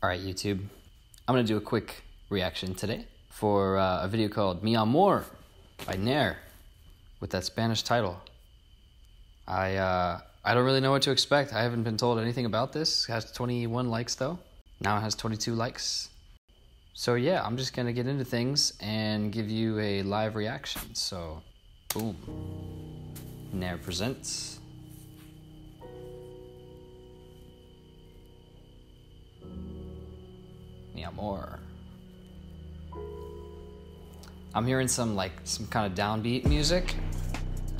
All right, YouTube, I'm going to do a quick reaction today for a video called Mi Amor by Nayr with that Spanish title. I don't really know what to expect. I haven't been told anything about this. It has 21 likes though. Now it has 22 likes. So yeah, I'm just going to get into things and give you a live reaction. So, boom. Nayr presents. Mi Amor. I'm hearing some kind of downbeat music.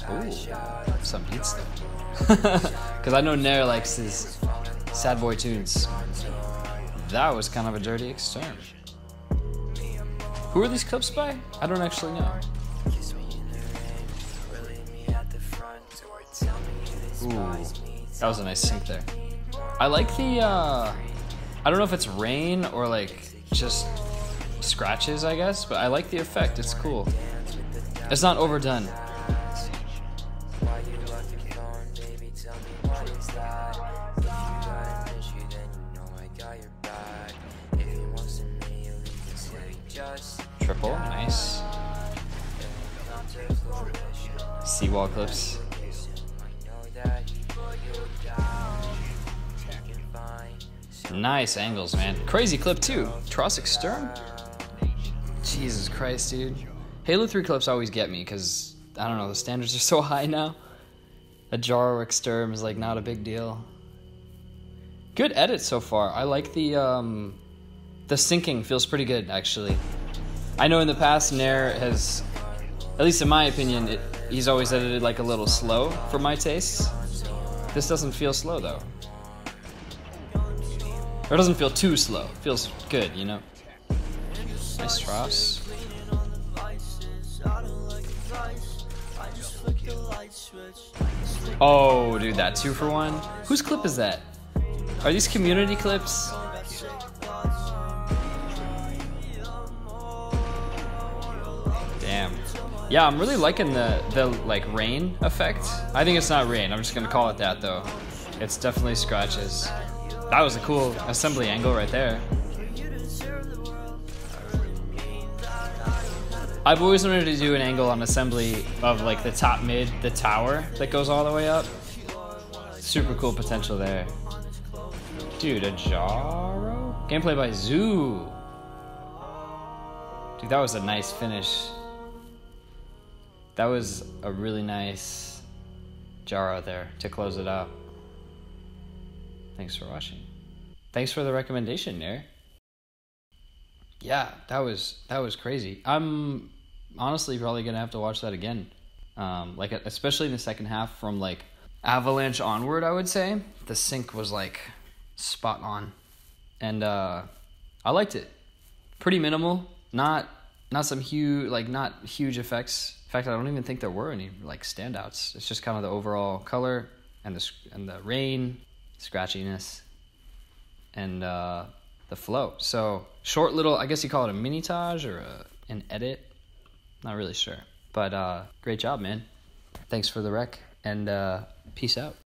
Ooh, some beats though. Because I know Nayr likes his sad boy tunes. That was kind of a dirty extern. Who are these clips by? I don't actually know. Ooh, that was a nice sync there. I like the, I don't know if it's rain or like just scratches, I guess, but I like the effect. It's cool. It's not overdone. Triple, nice. Seawall clips. Nice angles, man. Crazy clip too. Tross Extern? Jesus Christ, dude. Halo 3 clips always get me because, I don't know, the standards are so high now. A Jaro Extern is like not a big deal. Good edit so far. I like the syncing feels pretty good, actually. I know in the past Nayr has, at least in my opinion, he's always edited like a little slow for my tastes. This doesn't feel slow though. Or it doesn't feel too slow. It feels good, you know? Nice drops. Oh, dude, that 2-for-1? Whose clip is that? Are these community clips? Damn. Yeah, I'm really liking the like rain effect. I think it's not rain. I'm just gonna call it that though. It's definitely scratches. That was a cool assembly angle right there. I've always wanted to do an angle on assembly of like the top mid, the tower that goes all the way up. Super cool potential there. Dude, a Jaro? Gameplay by Zoo. Dude, that was a nice finish. That was a really nice Jaro there to close it up. Thanks for watching. Thanks for the recommendation, Nayr. Yeah, that was crazy. I'm honestly probably gonna have to watch that again. Like especially in the second half from like Avalanche onward, I would say the sync was like spot on, and I liked it. Pretty minimal, not some huge effects. In fact, I don't even think there were any like standouts. It's just kind of the overall color and the rain. Scratchiness and the flow. So short little, I guess you call it a mini-tage or an edit. Not really sure, but great job, man. Thanks for the rec and peace out.